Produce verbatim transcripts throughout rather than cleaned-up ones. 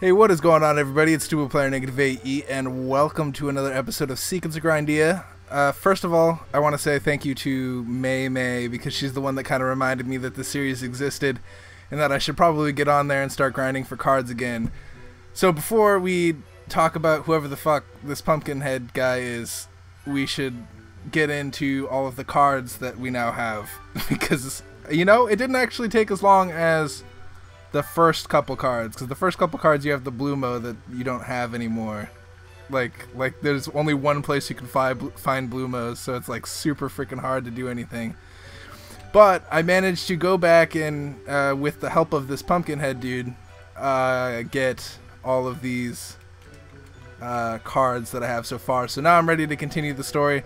Hey, what is going on, everybody? It's TubaPlayer, NegativeAE, and welcome to another episode of Secrets of Grindea. Uh, first of all, I want to say thank you to Mei Mei, because she's the one that kind of reminded me that the series existed, and that I should probably get on there and start grinding for cards again. So before we talk about whoever the fuck this Pumpkinhead guy is, we should get into all of the cards that we now have, because, you know, it didn't actually take as long as the first couple cards, because the first couple cards you have the Blumo that you don't have anymore. Like, like there's only one place you can fi find Blumos, so it's like super freaking hard to do anything. But I managed to go back and, uh, with the help of this Pumpkinhead dude, uh, get all of these uh, cards that I have so far. So now I'm ready to continue the story,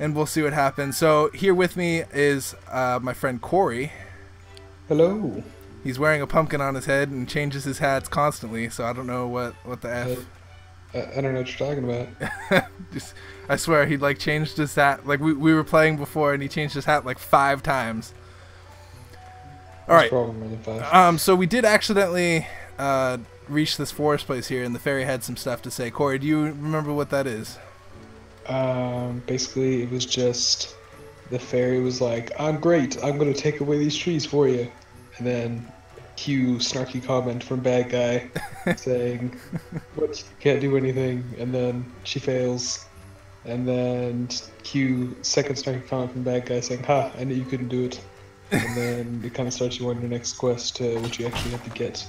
and we'll see what happens. So here with me is uh, my friend Cory. Hello. He's wearing a pumpkin on his head and changes his hats constantly, so I don't know what, what the F. I, I don't know what you're talking about. Just, I swear, he like changed his hat. Like, we, we were playing before, and he changed his hat like five times. Alright, um, so we did accidentally uh, reach this forest place here, and the fairy had some stuff to say. Cory, do you remember what that is? Um, basically, it was just the fairy was like, I'm great, I'm going to take away these trees for you. And then cue snarky comment from bad guy saying, what, you can't do anything, and then she fails. And then cue second snarky comment from bad guy saying, ha, I knew you couldn't do it. And then it kind of starts you on your next quest, uh, which you actually have to get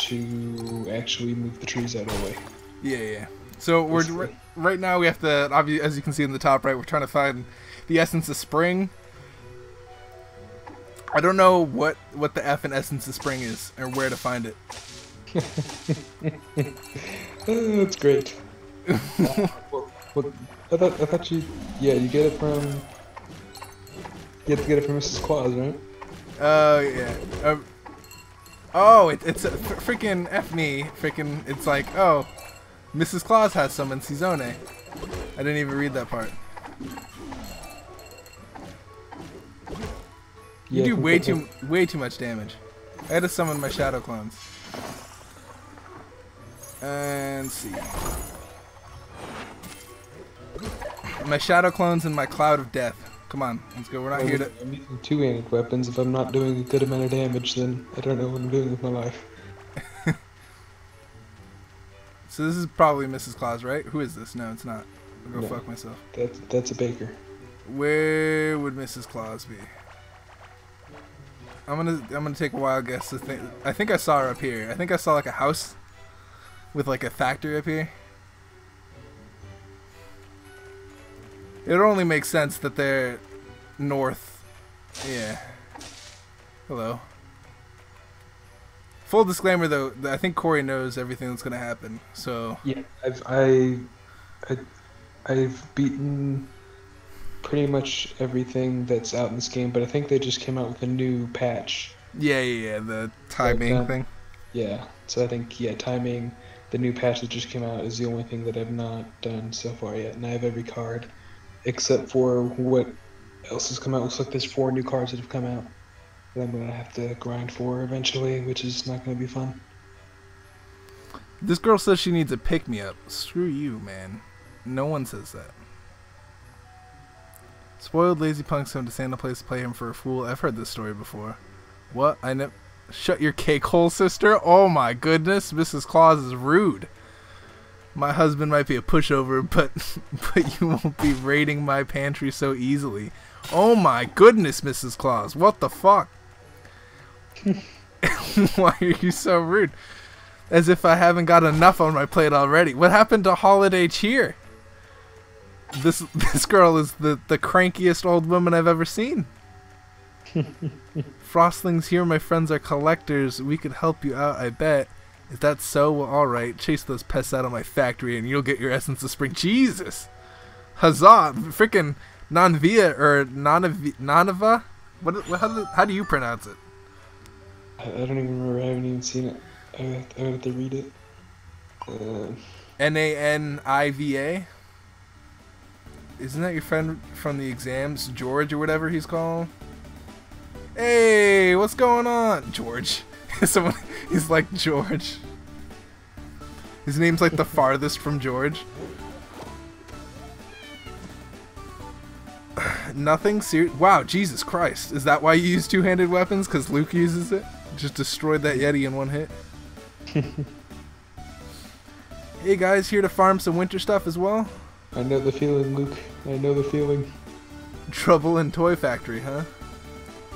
to actually move the trees out of the way. Yeah, yeah. So we're, right now we have to, as you can see in the top right, we're trying to find the essence of spring. I don't know what, what the F in essence of spring is, or where to find it. Oh, that's great. uh, well, well, I, thought, I thought you... Yeah, you get it from... You have to get it from Missus Claus, right? Oh, uh, yeah. Uh, oh, it, it's a freaking F-me. Freaking, it's like, oh, Missus Claus has some in Sessone. I didn't even read that part. You yeah, do way too, way too much damage. I had to summon my shadow clones. And see. My shadow clones and my cloud of death. Come on, let's go. We're not well, here to... I'm using two-handed weapons. If I'm not doing a good amount of damage, then I don't know what I'm doing with my life. So this is probably Missus Claus, right? Who is this? No, it's not. I'll go no, fuck myself. That's, that's a baker. Where would Missus Claus be? I'm gonna I'm gonna take a wild guess. Th I think I saw her up here. I think I saw like a house with like a factory up here. It only makes sense that they're north. Yeah. Hello. Full disclaimer though, I think Cory knows everything that's gonna happen. So yeah, I've I, I I've beaten pretty much everything that's out in this game, but I think they just came out with a new patch. Yeah, yeah, yeah, the timing like, um, thing. Yeah, so I think, yeah, timing, the new patch that just came out is the only thing that I've not done so far yet, and I have every card, except for what else has come out. Looks like there's four new cards that have come out that I'm going to have to grind for eventually, which is not going to be fun. This girl says she needs a pick-me-up. Screw you, man. No one says that. Spoiled lazy punk sent to Santa Fae to play him for a fool. I've heard this story before. What? I never... Shut your cake hole, sister. Oh my goodness. Missus Claus is rude. My husband might be a pushover, but but you won't be raiding my pantry so easily. Oh my goodness, Missus Claus. What the fuck? Why are you so rude? As if I haven't got enough on my plate already. What happened to holiday cheer? This this girl is the, the crankiest old woman I've ever seen. Frostlings here, my friends, are collectors. We could help you out, I bet. Is that so? Well, alright. Chase those pests out of my factory and you'll get your essence of spring. Jesus! Huzzah! Freaking Naniva or Naniva? What, what, how, do, how do you pronounce it? I don't even remember. I haven't even seen it. I have to, I have to read it. Uh... N A N I V A? Isn't that your friend from the exams, George or whatever he's called? Hey, what's going on, George? Someone, he's like George. His name's like the farthest from George. Nothing serious. Wow, Jesus Christ. Is that why you use two-handed weapons? Because Luke uses it? Just destroyed that Yeti in one hit. Hey guys, here to farm some winter stuff as well? I know the feeling, Luke. I know the feeling. Trouble in Toy Factory, huh?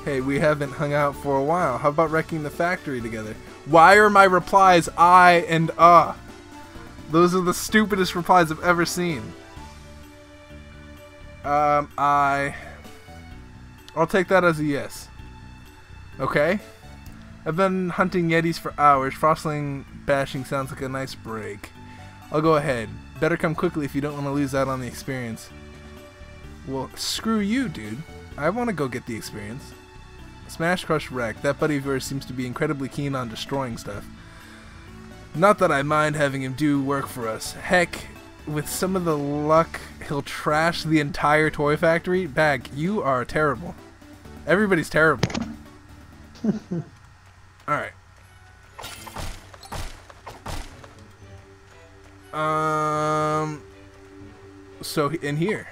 Hey, we haven't hung out for a while. How about wrecking the factory together? Why are my replies I and uh? Those are the stupidest replies I've ever seen. Um, I... I'll take that as a yes. Okay. I've been hunting yetis for hours. Frostling bashing sounds like a nice break. I'll go ahead. Better come quickly if you don't want to lose out on the experience. Well, screw you, dude. I want to go get the experience. Smash Crush Wreck. That buddy of yours seems to be incredibly keen on destroying stuff. Not that I mind having him do work for us. Heck, with some of the luck, he'll trash the entire toy factory. Bag, you are terrible. Everybody's terrible. Alright. Um. So, in here.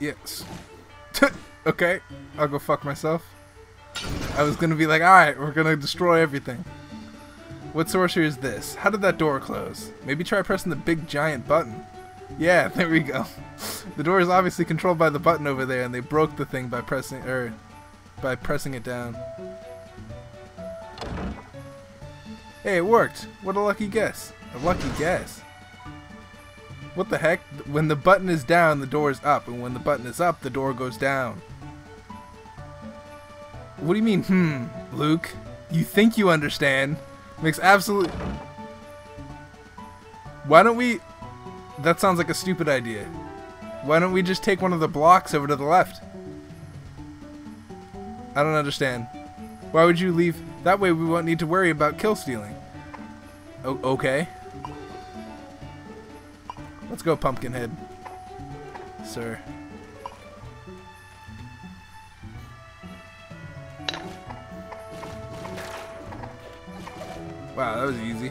Yes. Okay, I'll go fuck myself. I was gonna be like, alright, we're gonna destroy everything. What sorcery is this? How did that door close? Maybe try pressing the big giant button. Yeah, there we go. The door is obviously controlled by the button over there, and they broke the thing by pressing, er, by pressing it down. Hey, it worked! What a lucky guess. A lucky guess. What the heck? When the button is down, the door is up, and when the button is up, the door goes down. What do you mean, hmm, Luke? You think you understand? Makes absolute... Why don't we... That sounds like a stupid idea. Why don't we just take one of the blocks over to the left? I don't understand. Why would you leave? That way we won't need to worry about kill stealing. O- okay. Let's go, Pumpkinhead. Sir. Wow, that was easy.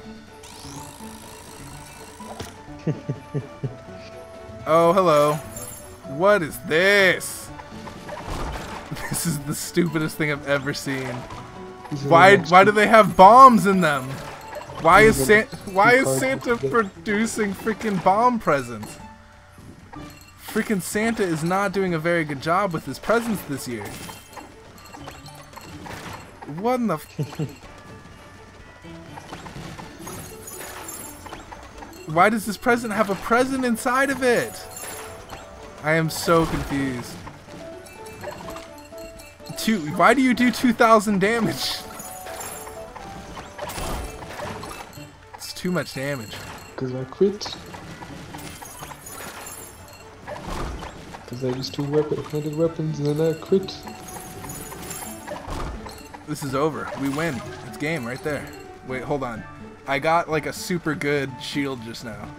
Oh, hello. What is this? This is the stupidest thing I've ever seen. Why why do they have bombs in them? Why is Santa, why is Santa producing freaking bomb presents? Freaking Santa is not doing a very good job with his presents this year. What in the f- Why does this present have a present inside of it? I am so confused. Two, why do you do two thousand damage? Too much damage. Because I quit. Because I used two weapon handed weapons and then I quit. This is over. We win. It's game right there. Wait, hold on. I got like a super good shield just now.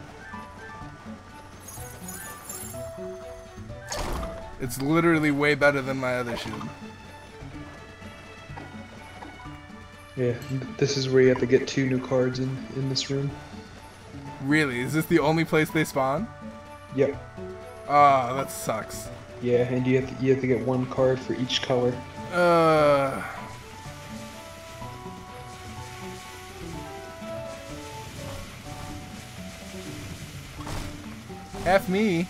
It's literally way better than my other shield. Yeah, this is where you have to get two new cards in, in this room. Really? Is this the only place they spawn? Yep. Ah, oh, that sucks. Yeah, and you have to, you have to get one card for each color. Uh. F me.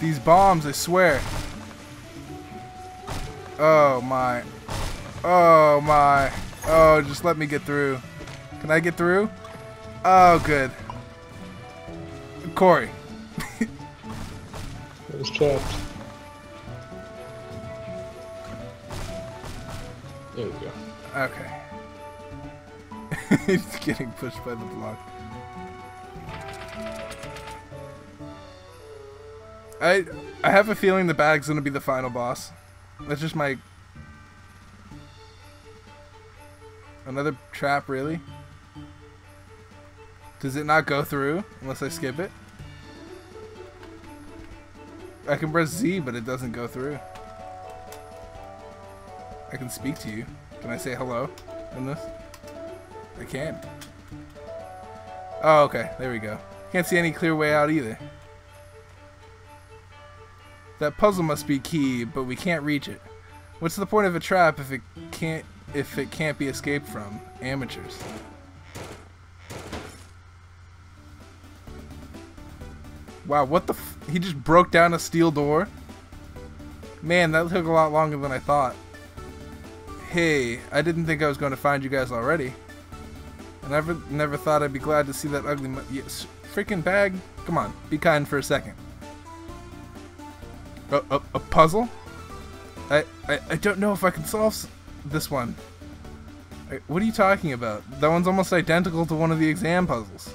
These bombs, I swear. Oh my. Oh my. Oh, just let me get through. Can I get through? Oh, good. Cory. That was trapped. There we go. Okay. He's getting pushed by the block. I I have a feeling the bag's gonna be the final boss. That's just my... Another trap, really? Does it not go through unless I skip it? I can press Z, but it doesn't go through. I can speak to you. Can I say hello in this? I can. Oh, okay. There we go. Can't see any clear way out either. That puzzle must be key, but we can't reach it. What's the point of a trap if it can't if it can't be escaped from? Amateurs. Wow, what the f- he just broke down a steel door? Man, that took a lot longer than I thought. Hey, I didn't think I was going to find you guys already. I never, never thought I'd be glad to see that ugly mu- yes, freaking bag. Come on, be kind for a second. A, a, a puzzle? I, I, I don't know if I can solve s- this one. I, what are you talking about? That one's almost identical to one of the exam puzzles.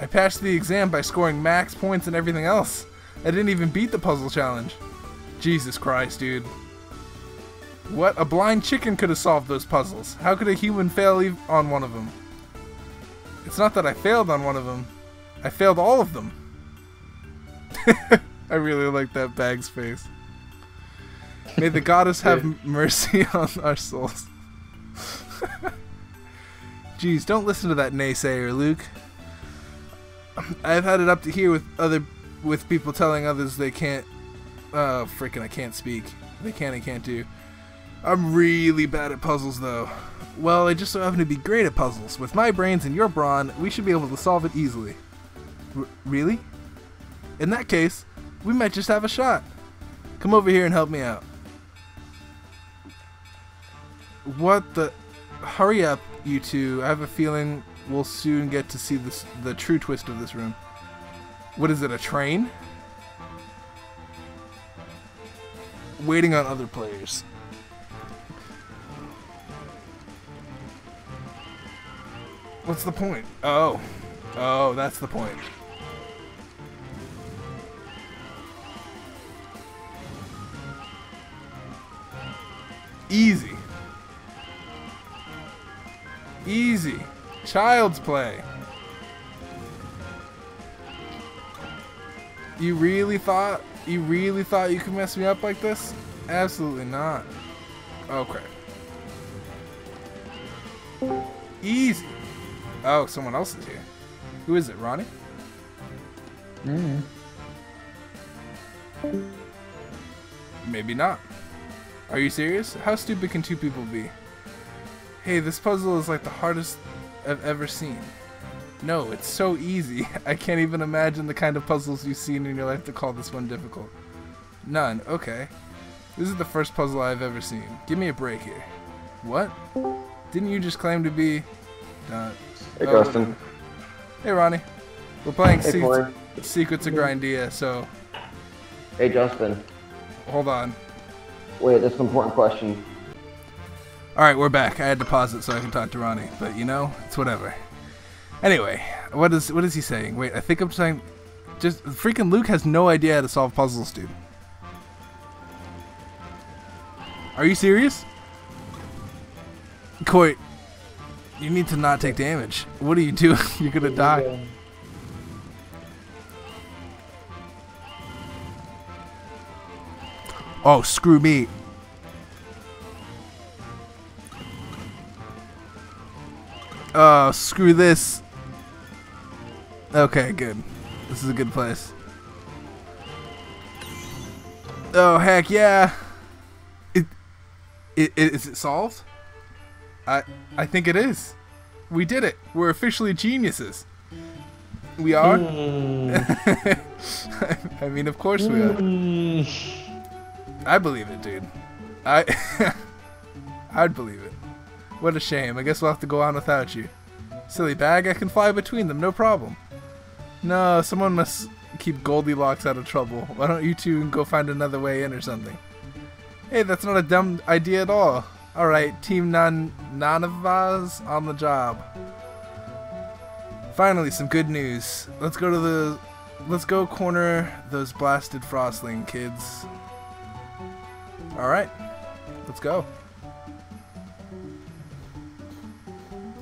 I passed the exam by scoring max points and everything else. I didn't even beat the puzzle challenge. Jesus Christ, dude. What? A blind chicken could have solved those puzzles. How could a human fail on one of them? It's not that I failed on one of them. I failed all of them. I really like that bag's face. May the goddess have mercy on our souls. Jeez, don't listen to that naysayer, Luke. I've had it up to here with other, with people telling others they can't, uh, freaking I can't speak. They can and can't do. I'm really bad at puzzles though. Well, I just so happen to be great at puzzles. With my brains and your brawn, we should be able to solve it easily. R- really? In that case, we might just have a shot. Come over here and help me out. What the? Hurry up, you two. I have a feeling we'll soon get to see this, the true twist of this room. What is it, a train? Waiting on other players. What's the point? Oh. Oh, that's the point. Easy. Easy. Child's play. You really thought you really thought you could mess me up like this? Absolutely not. Okay. Easy. Oh, someone else is here. Who is it, Ronnie? Mm. Maybe not. Are you serious? How stupid can two people be? Hey, this puzzle is like the hardest I've ever seen. No, it's so easy. I can't even imagine the kind of puzzles you've seen in your life to call this one difficult. None. Okay. This is the first puzzle I've ever seen. Give me a break here. What? Didn't you just claim to be... Uh, hey, oh, Justin. Hey, Ronnie. We're playing hey, Se Secrets of Grindea, so... Hey, Justin. Hold on. Wait, that's an important question. Alright, we're back. I had to pause it so I can talk to Ronnie, but you know, it's whatever. Anyway, what is what is he saying? Wait, I think I'm saying... Just freaking Luke has no idea how to solve puzzles, dude. Are you serious? Cory, you need to not take damage. What are you doing? You're gonna die. Oh, screw me. Oh, screw this. Okay, good. This is a good place. Oh, heck yeah. It, it, it is it solved? I I think it is. We did it. We're officially geniuses. We are? Mm. I mean, of course we are. Mm. I believe it, dude. I I'd believe it. What a shame. I guess we'll have to go on without you. Silly bag, I can fly between them, no problem. No, someone must keep Goldilocks out of trouble. Why don't you two go find another way in or something? Hey, that's not a dumb idea at all. Alright, Team Nan Nanavaz on the job. Finally, some good news. Let's go to the... Let's go corner those blasted frostling kids. Alright, let's go.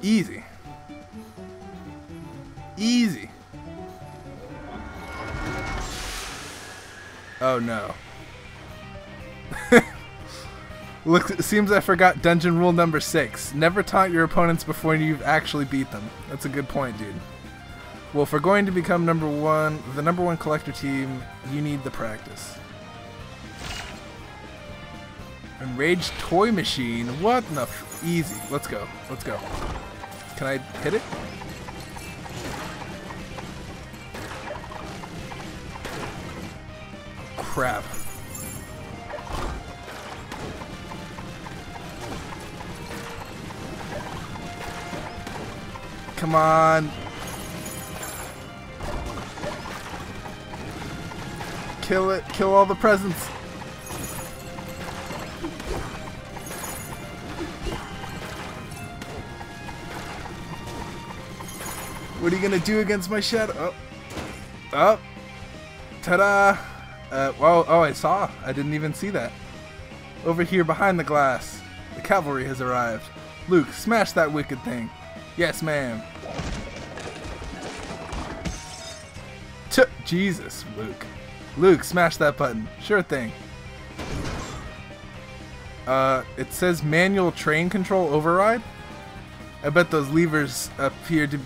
Easy. Easy. Oh no. Look, it seems I forgot dungeon rule number six. Never taunt your opponents before you've actually beat them. That's a good point, dude. Well, if we're going to become number one, the number one collector team, you need the practice. Enraged toy machine. What the f- easy. Let's go. Let's go. Can I hit it? Crap. Come on. Kill it. Kill all the presents. What are you gonna do against my shadow? Oh. Oh. Ta-da. Uh, well, oh, I saw. I didn't even see that. Over here behind the glass. The cavalry has arrived. Luke, smash that wicked thing. Yes, ma'am. T- Jesus, Luke. Luke, smash that button. Sure thing. Uh, it says manual train control override. I bet those levers appeared to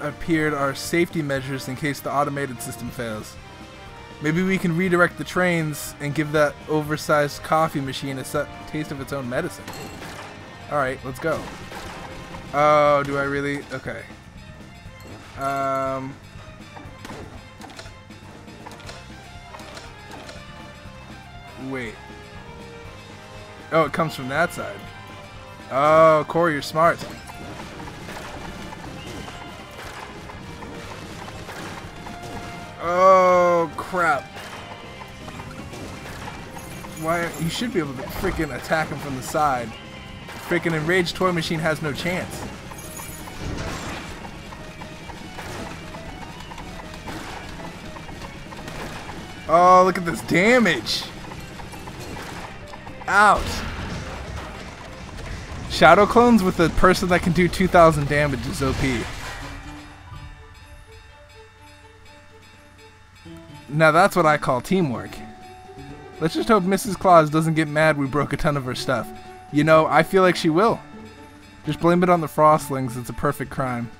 appeared are safety measures in case the automated system fails. Maybe we can redirect the trains and give that oversized coffee machine a taste of its own medicine. All right, let's go. Oh, do I really? Okay. Um. Wait. Oh, it comes from that side. Oh, Cory, you're smart. Oh, crap. Why? You should be able to freaking attack him from the side. Freaking enraged toy machine has no chance. Oh, look at this damage. Ouch. Shadow clones with a person that can do two thousand damage is O P. Now that's what I call teamwork. Let's just hope Missus Claus doesn't get mad we broke a ton of her stuff. You know, I feel like she will. Just blame it on the Frostlings, it's a perfect crime.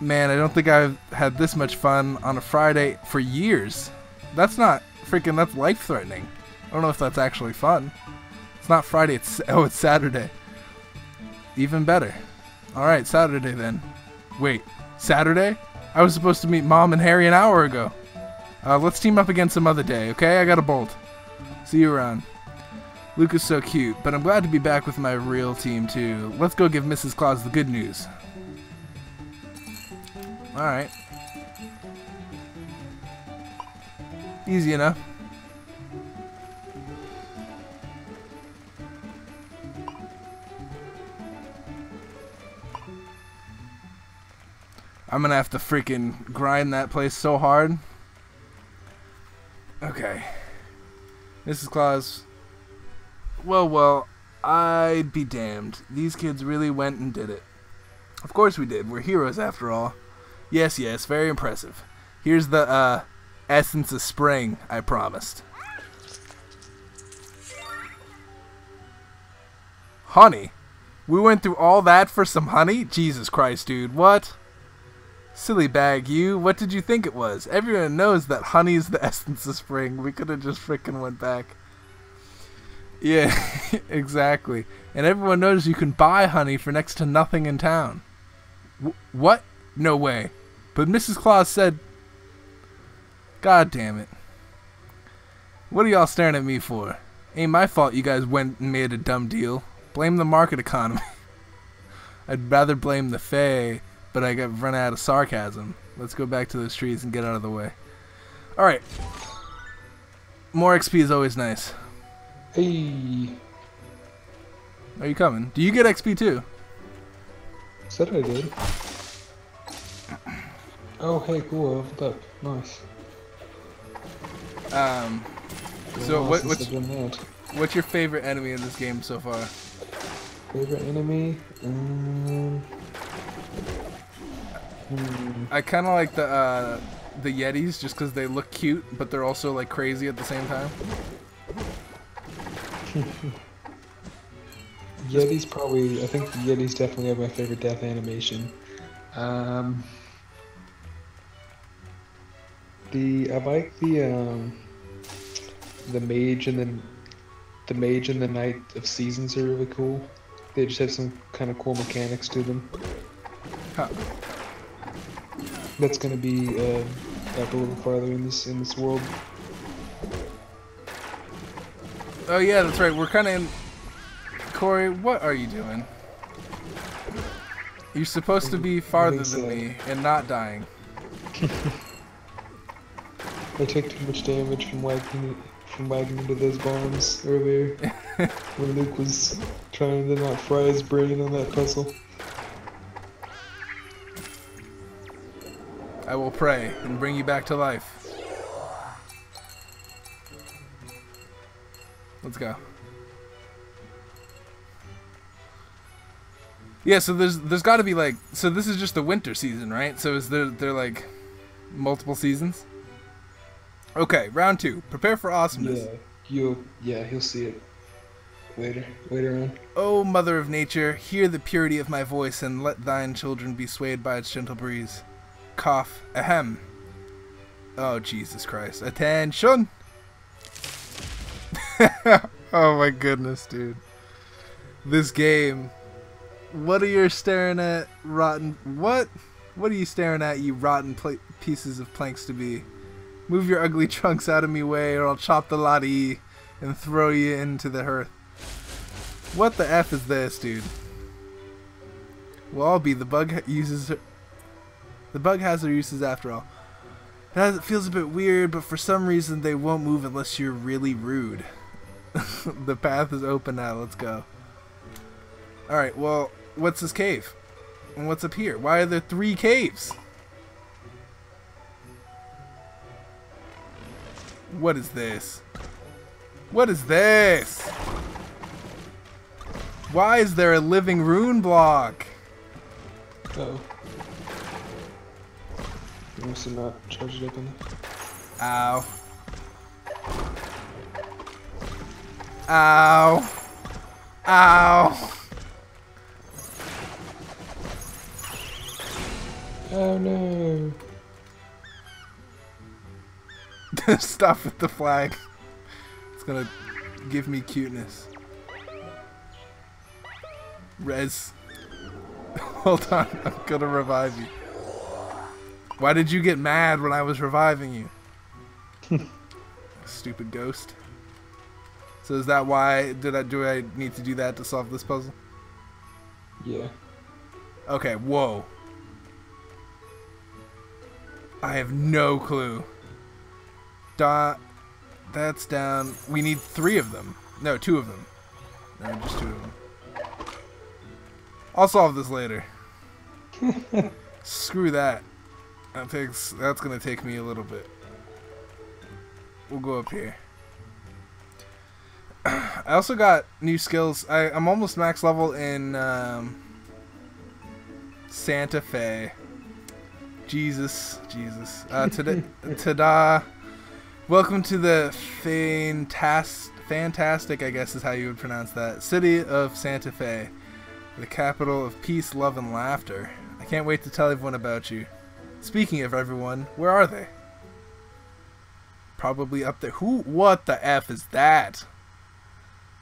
Man, I don't think I've had this much fun on a Friday for years. That's not freaking, that's life-threatening. I don't know if that's actually fun. It's not Friday, it's, oh, it's Saturday. Even better. Alright, Saturday then. Wait, Saturday? I was supposed to meet Mom and Harry an hour ago. Uh, let's team up again some other day, okay? I gotta bolt. See you around. Luke is so cute, but I'm glad to be back with my real team, too. Let's go give Missus Claus the good news. Alright. Easy enough. I'm gonna have to freaking grind that place so hard. Okay. Missus Claus... Well, well, I'd be damned. These kids really went and did it. Of course we did. We're heroes, after all. Yes, yes, very impressive. Here's the, uh, essence of spring I promised. Honey? We went through all that for some honey? Jesus Christ, dude, what? Silly bag, you. What did you think it was? Everyone knows that honey's the essence of spring. We could have just frickin' went back. Yeah, exactly. And everyone knows you can buy honey for next to nothing in town. W what? No way. But Missus Claus said... God damn it. What are y'all staring at me for? Ain't my fault you guys went and made a dumb deal. Blame the market economy. I'd rather blame the Fae, but I got run out of sarcasm. Let's go back to those trees and get out of the way. Alright. More X P is always nice. Hey. Are you coming? Do you get X P too? Said I did. Oh, hey, cool. Look, nice. Um. So what, what's what's your favorite enemy in this game so far? Favorite enemy? Um, hmm. I kind of like the uh, the Yetis just because they look cute, but they're also like crazy at the same time. Yeti's probably, I think the Yeti's definitely have my favorite death animation. Um, the, I like the, um, the Mage and then the Mage and the Knight of Seasons are really cool. They just have some kind of cool mechanics to them. Huh. That's gonna be uh, up a little farther in this in this world. Oh yeah, that's right. We're kind of in. Cory, what are you doing? You're supposed to be farther so. than me and not dying. I took too much damage from wagging from wagging into those bombs earlier when Luke was trying to not fry his brain on that puzzle. I will pray and bring you back to life. Let's go. Yeah, so there's there's got to be like, so this is just the winter season, right? So is there there like multiple seasons? Okay, round two. Prepare for awesomeness. Yeah, you yeah, he'll see it later later on. Oh, mother of nature, hear the purity of my voice and let thine children be swayed by its gentle breeze. Cough. Ahem. Oh, Jesus Christ. Attention! Oh my goodness, dude. This game. What are you staring at, rotten... What? What are you staring at, you rotten pla pieces of planks to be? Move your ugly trunks out of me way, or I'll chop the lot of ye and throw you into the hearth. What the F is this, dude? Well, I'll be the bug uses... Her The bug has their uses after all. It, has, it feels a bit weird, but for some reason they won't move unless you're really rude. The path is open now, let's go. Alright, well, what's this cave? And what's up here? Why are there three caves? What is this? What is this? Why is there a living rune block? Uh-oh. You must have not charged it up on that. Ow. Ow. Ow. Oh no. Stop with the flag. It's gonna give me cuteness. Rez. Hold on, I'm gonna revive you. Why did you get mad when I was reviving you? Stupid ghost. So is that why did I do I need to do that to solve this puzzle? Yeah. Okay, whoa. I have no clue. Dot that's down. We need three of them. No, two of them. No, just two of them. I'll solve this later. Screw that. That takes, that's gonna take me a little bit. We'll go up here. I also got new skills. I, I'm almost max level in um, Santa Fae. Jesus, Jesus. Uh, today, ta-da! Welcome to the fantastic, fantastic, I guess is how you would pronounce that, city of Santa Fae, the capital of peace, love, and laughter. I can't wait to tell everyone about you. Speaking of everyone, where are they? Probably up there. Who? What the F is that?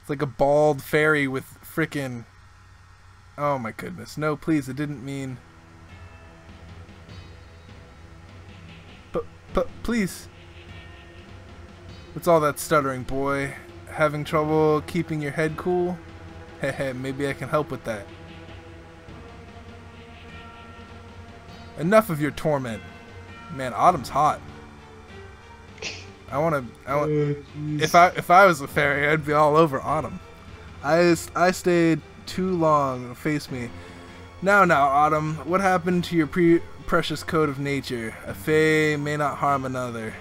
It's like a bald fairy with frickin'... Oh my goodness. No, please, it didn't mean... But, but, please. What's all that stuttering, boy? Having trouble keeping your head cool? Hehe, maybe I can help with that. Enough of your torment. Man, autumn's hot. I want to... I want, oh, if I if I was a fairy, I'd be all over autumn. I, I stayed too long. Face me. Now, now, autumn. What happened to your pre precious code of nature? A fae may not harm another.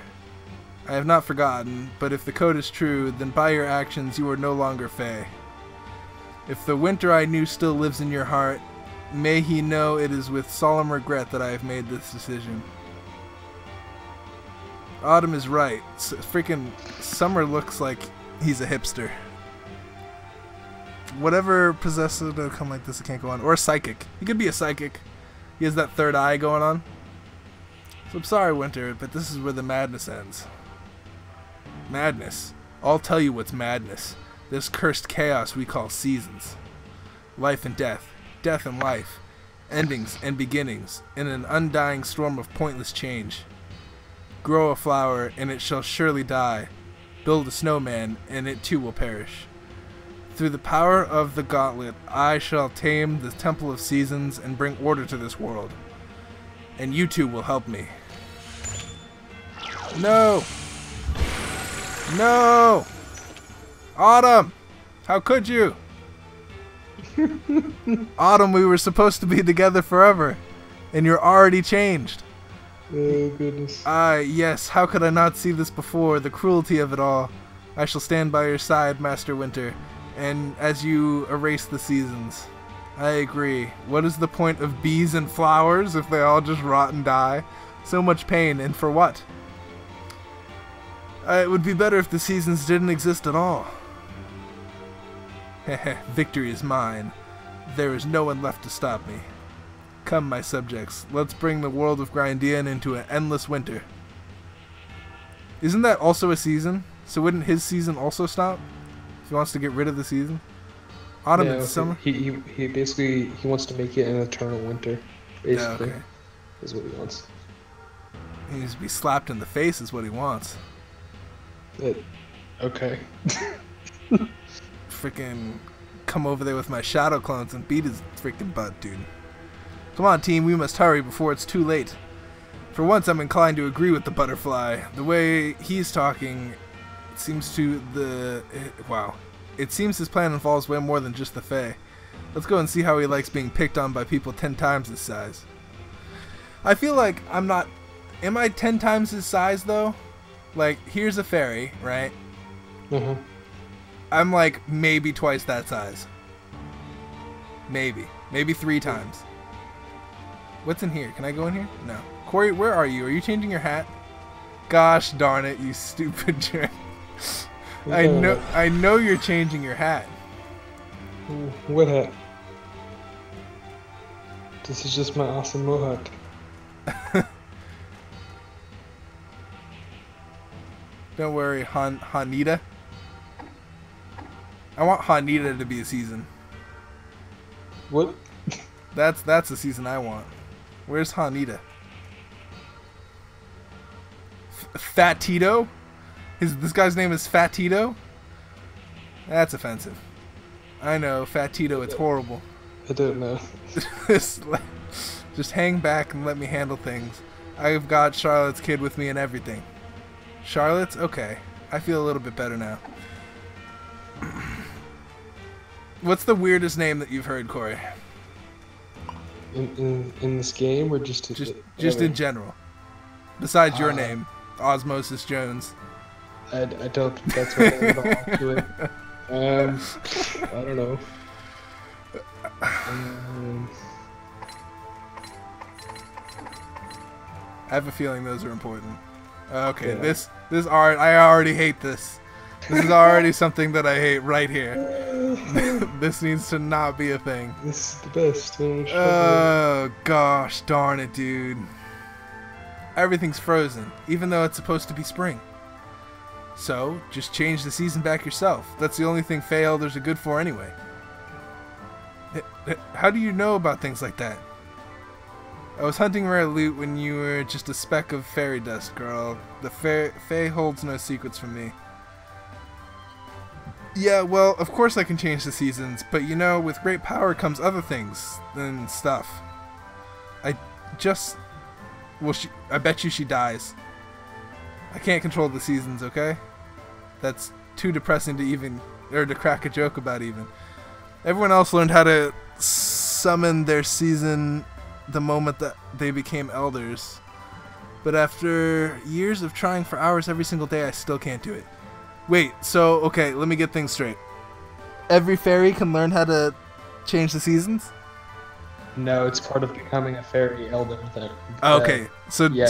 I have not forgotten, but if the code is true, then by your actions you are no longer fae. If the winter I knew still lives in your heart, may he know it is with solemn regret that I have made this decision. Autumn is right. S freaking Summer looks like he's a hipster. whatever possesses to come like this, it can't go on. Or a psychic. He could be a psychic. He has that third eye going on. So I'm sorry, Winter, but this is where the madness ends. Madness. I'll tell you what's madness. This cursed chaos we call seasons. Life and death. Death and life. Endings and beginnings in an undying storm of pointless change. Grow a flower, and it shall surely die. Build a snowman, and it too will perish. Through the power of the gauntlet, I shall tame the temple of seasons and bring order to this world. And you two will help me. No! No! Autumn! How could you? Autumn, we were supposed to be together forever, and you're already changed. Oh, goodness. Ah, yes, how could I not see this before, the cruelty of it all. I shall stand by your side, Master Winter, and as you erase the seasons. I agree. What is the point of bees and flowers if they all just rot and die? So much pain, and for what? Uh, it would be better if the seasons didn't exist at all. Heh, victory is mine. There is no one left to stop me. Come, my subjects, let's bring the world of Grindea into an endless winter. Isn't that also a season? So wouldn't his season also stop? If he wants to get rid of the season? Autumn and no, summer? He, he, he basically he wants to make it an eternal winter, basically, yeah, okay. Is what he wants. He needs to be slapped in the face is what he wants. It, okay. Freaking come over there with my shadow clones and beat his freaking butt, dude. Come on, team, we must hurry before it's too late. For once, I'm inclined to agree with the butterfly. The way he's talking, it seems to the... It, wow. It seems his plan involves way more than just the Fae. Let's go and see how he likes being picked on by people ten times his size. I feel like I'm not... Am I ten times his size, though? Like, here's a fairy, right? Mm-hmm. I'm like maybe twice that size. Maybe. Maybe three times. What's in here? Can I go in here? No. Cory, where are you? Are you changing your hat? Gosh darn it, you stupid jerk. I know I know you're changing your hat. What hat? This is just my awesome mohawk. Don't worry, Han Hanita. I want Hanita to be a season. What? That's that's a season I want. Where's Hanita? F Fatito? His this guy's name is Fatito? That's offensive. I know, Fatito, it's horrible. I don't know. Just hang back and let me handle things. I've got Charlotte's kid with me and everything. Charlotte's? Okay. I feel a little bit better now. What's the weirdest name that you've heard, Cory? In, in in this game, or just just it, just in general? Besides your uh, name, Osmosis Jones. I, I don't think that's what I belong to it. Um, I don't know. Um, I have a feeling those are important. Okay, yeah. this this art I already hate this. This is already something that I hate right here. This needs to not be a thing. This is the best. Oh, gosh darn it, dude. Everything's frozen, even though it's supposed to be spring. So, just change the season back yourself. That's the only thing Fae Elders are good for anyway. How do you know about things like that? I was hunting rare loot when you were just a speck of fairy dust, girl. The Fae holds no secrets from me. Yeah, well, of course I can change the seasons, but you know, with great power comes other things and stuff. I just... Well, she, I bet you she dies. I can't control the seasons, okay? That's too depressing to even... or to crack a joke about even. Everyone else learned how to summon their season the moment that they became elders. But after years of trying for hours every single day, I still can't do it. Wait, so, okay, let me get things straight. Every fairy can learn how to change the seasons? No, it's part of becoming a fairy elder. That, uh, okay, so... Yeah,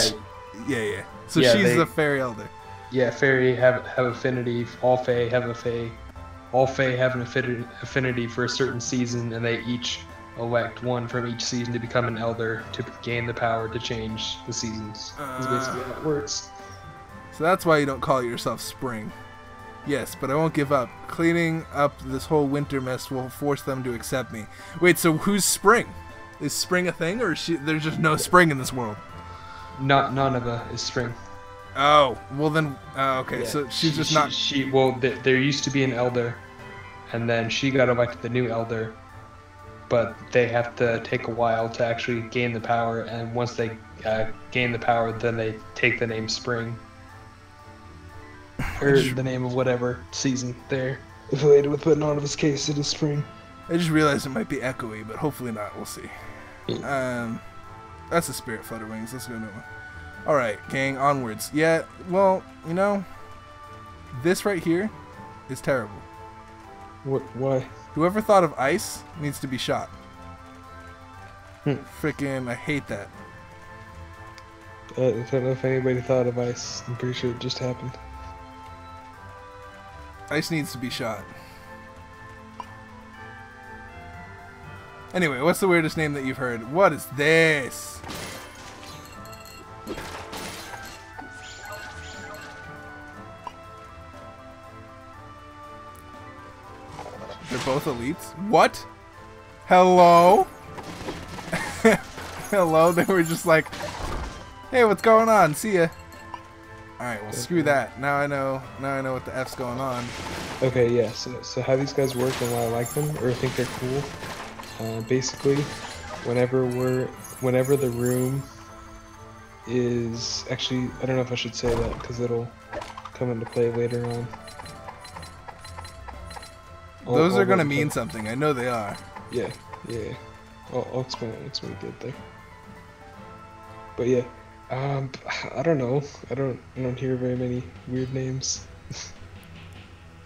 yeah, yeah. So yeah, she's they, a fairy elder. Yeah, fairy have have affinity, all fae have a fae All Fae have an affinity for a certain season, and they each elect one from each season to become an elder to gain the power to change the seasons. That's basically how it works. So that's why you don't call yourself Spring. Yes, but I won't give up. Cleaning up this whole winter mess will force them to accept me. Wait, so who's Spring? Is Spring a thing, or is she, there's just no Spring in this world? Not Naniva is Spring. Oh, well then, uh, okay, yeah. So she's she, just not... She, she Well, th there used to be an elder, and then she got elected the new elder, but they have to take a while to actually gain the power, and once they uh, gain the power, then they take the name Spring. Or the name of whatever season they're affiliated with, but in Naniva's case, it is Spring. I just realized it might be echoey, but hopefully not. We'll see. Yeah. Um, that's the Spirit Flutter Wings. Let's go to another one. All right, gang, onwards. Yeah, well, you know, this right here is terrible. What? Why? Whoever thought of ice needs to be shot. Hmm. Freaking, I hate that. Uh, I don't know if anybody thought of ice. I'm pretty sure it just happened. Ice needs to be shot. Anyway, what's the weirdest name that you've heard? What is this? They're both elites? What? Hello? Hello? They were just like, hey, what's going on? See ya. Alright, well, okay. Screw that. Now I know Now I know what the F's going on. Okay, yeah, so, so how these guys work and why I like them, or think they're cool, uh, basically, whenever we're, whenever the room is, actually, I don't know if I should say that, because it'll come into play later on. I'll, Those I'll are going to mean something, I know they are. Yeah, yeah, I'll, I'll explain it once we get there. But yeah. Um, I don't know. I don't. I don't hear very many weird names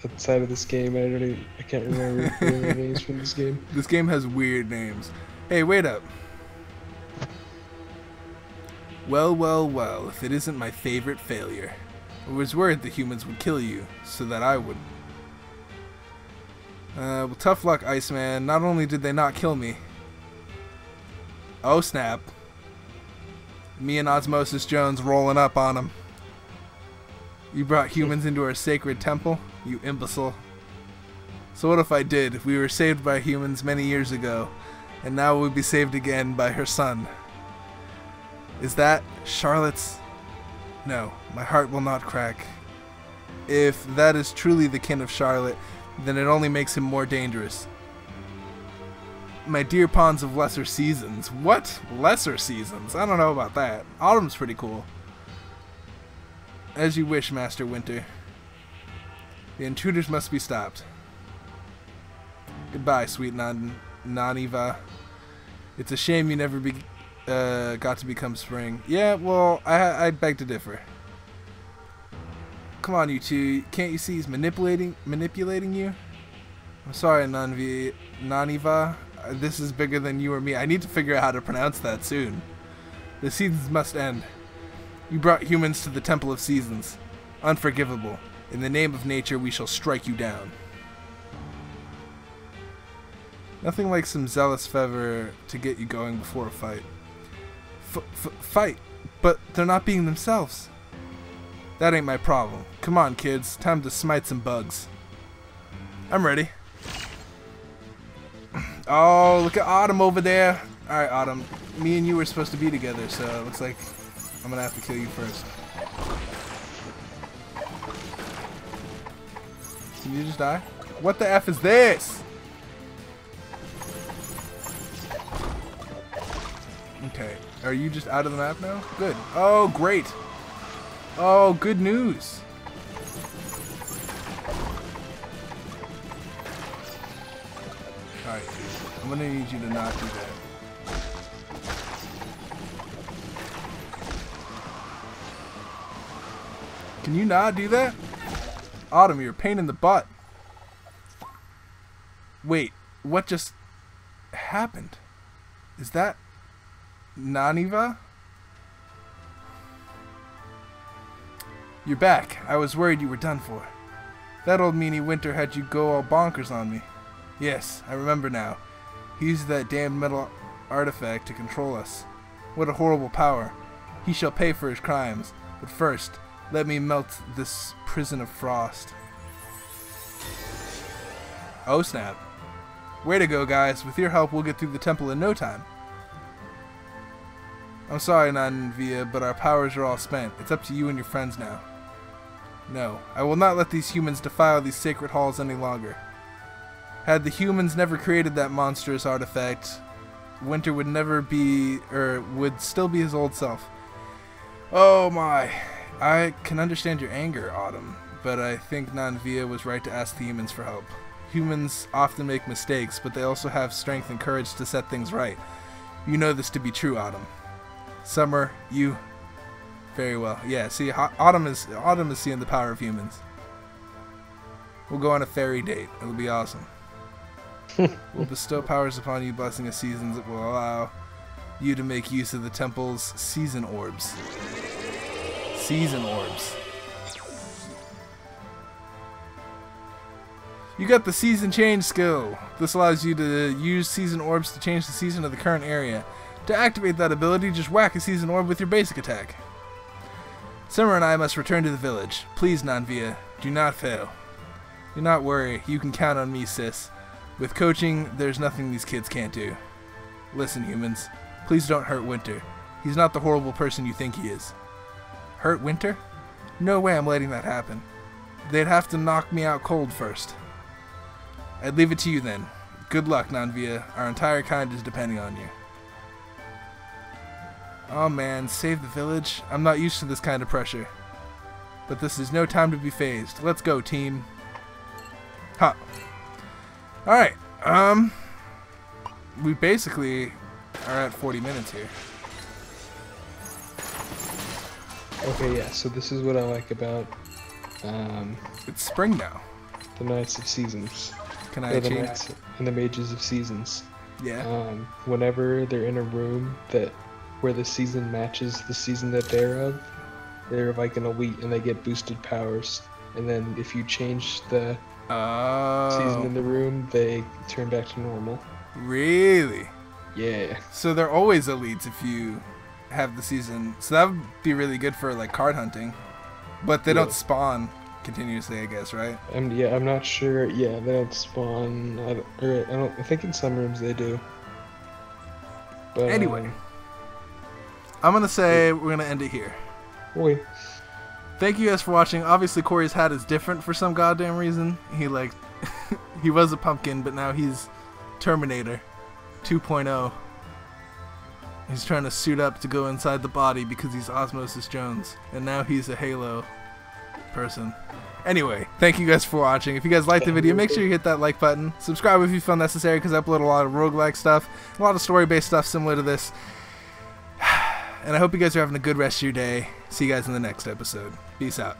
outside of this game. I don't. Even, I can't remember weird names from this game. This game has weird names. Hey, wait up. Well, well, well. If it isn't my favorite failure, I was worried the humans would kill you, so that I wouldn't. Uh, well, tough luck, Iceman. Not only did they not kill me. Oh snap. Me and Osmosis Jones rolling up on him. You brought humans into our sacred temple, you imbecile. So what if I did? We were saved by humans many years ago, and now we'll be saved again by her son. Is that Charlotte's? No, my heart will not crack. If that is truly the kin of Charlotte, then it only makes him more dangerous. My dear pawns of lesser seasons. What? Lesser seasons? I don't know about that. Autumn's pretty cool. As you wish, Master Winter. The intruders must be stopped. Goodbye, sweet Nan Naniva. It's a shame you never be uh, got to become Spring. Yeah, well, I, I beg to differ. Come on, you two. Can't you see he's manipulating manipulating you? I'm sorry, Nanvi Naniva. This is bigger than you or me. I need to figure out how to pronounce that soon. The seasons must end. You brought humans to the Temple of Seasons. Unforgivable. In the name of nature, we shall strike you down. Nothing like some zealous fervor to get you going before a fight. F- f- fight? But they're not being themselves. That ain't my problem. Come on, kids. Time to smite some bugs. I'm ready. Oh, look at Autumn over there. Alright, Autumn. Me and you were supposed to be together, so it looks like I'm gonna have to kill you first. Did you just die? What the F is this? Okay. Are you just out of the map now? Good. Oh, great. Oh, good news. Alright, I'm gonna need you to not do that. Can you not do that? Autumn, you're a pain in the butt. Wait, what just happened? Is that Naniva? You're back. I was worried you were done for. That old meanie Winter had you go all bonkers on me. Yes, I remember now. He used that damned metal artifact to control us. What a horrible power. He shall pay for his crimes. But first, let me melt this prison of frost. Oh snap. Way to go, guys. With your help, we'll get through the temple in no time. I'm sorry, Naniva, but our powers are all spent. It's up to you and your friends now. No, I will not let these humans defile these sacred halls any longer. Had the humans never created that monstrous artifact, Winter would never be, or would still be his old self. Oh my. I can understand your anger, Autumn, but I think Naniva was right to ask the humans for help. Humans often make mistakes, but they also have strength and courage to set things right. You know this to be true, Autumn. Summer, you... Very well. Yeah, see, Autumn is, Autumn is seeing the power of humans. We'll go on a fairy date. It'll be awesome. We'll bestow powers upon you, blessing of seasons that will allow you to make use of the temple's season orbs. Season orbs. You got the season change skill. This allows you to use season orbs to change the season of the current area. To activate that ability, just whack a season orb with your basic attack. Summer and I must return to the village. Please, Naniva, do not fail. Do not worry. You can count on me, sis. With coaching, there's nothing these kids can't do. Listen, humans. Please don't hurt Winter. He's not the horrible person you think he is. Hurt Winter? No way I'm letting that happen. They'd have to knock me out cold first. I'd leave it to you then. Good luck, Naniva. Our entire kind is depending on you. Oh man, save the village. I'm not used to this kind of pressure. But this is no time to be phased. Let's go, team. Huh. Alright, um... we basically are at forty minutes here. Okay, yeah, so this is what I like about... Um, it's spring now. The Knights of Seasons. Can I change it? And the Mages of Seasons. Yeah. Um, whenever they're in a room that... where the season matches the season that they're of, they're like an elite and they get boosted powers. And then if you change the oh. season in the room, they turn back to normal. Really? Yeah. So they're always elites if you have the season. So that would be really good for like card hunting. But they yeah. don't spawn continuously, I guess, right? Um, yeah, I'm not sure. Yeah, they don't spawn. I don't, or I, don't, I think in some rooms they do. But, anyway. Um, I'm going to say we're going to end it here. Boy. Thank you guys for watching. Obviously, Cory's hat is different for some goddamn reason. He, like, he was a pumpkin, but now he's Terminator two point oh. He's trying to suit up to go inside the body because he's Osmosis Jones. And now he's a Halo person. Anyway, thank you guys for watching. If you guys liked the video, make sure you hit that like button. Subscribe if you feel necessary because I upload a lot of roguelike stuff, a lot of story-based stuff similar to this. And I hope you guys are having a good rest of your day. See you guys in the next episode. Peace out.